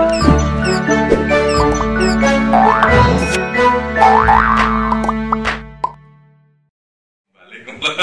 Hãy subscribe cho kênh Ghiền Mì Gõ để không bỏ lỡ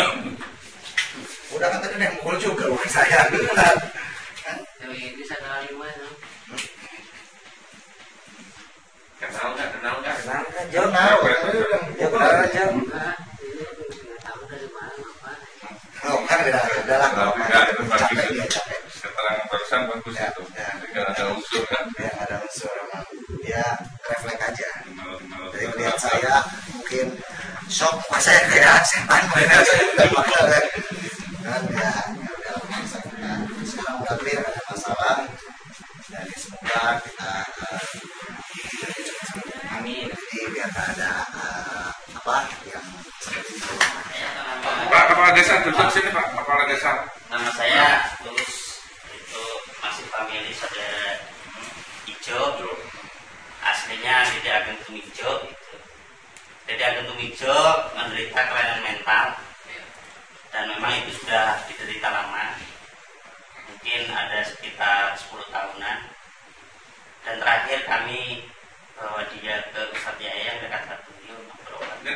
những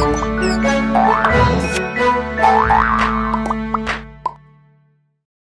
video hấp dẫn.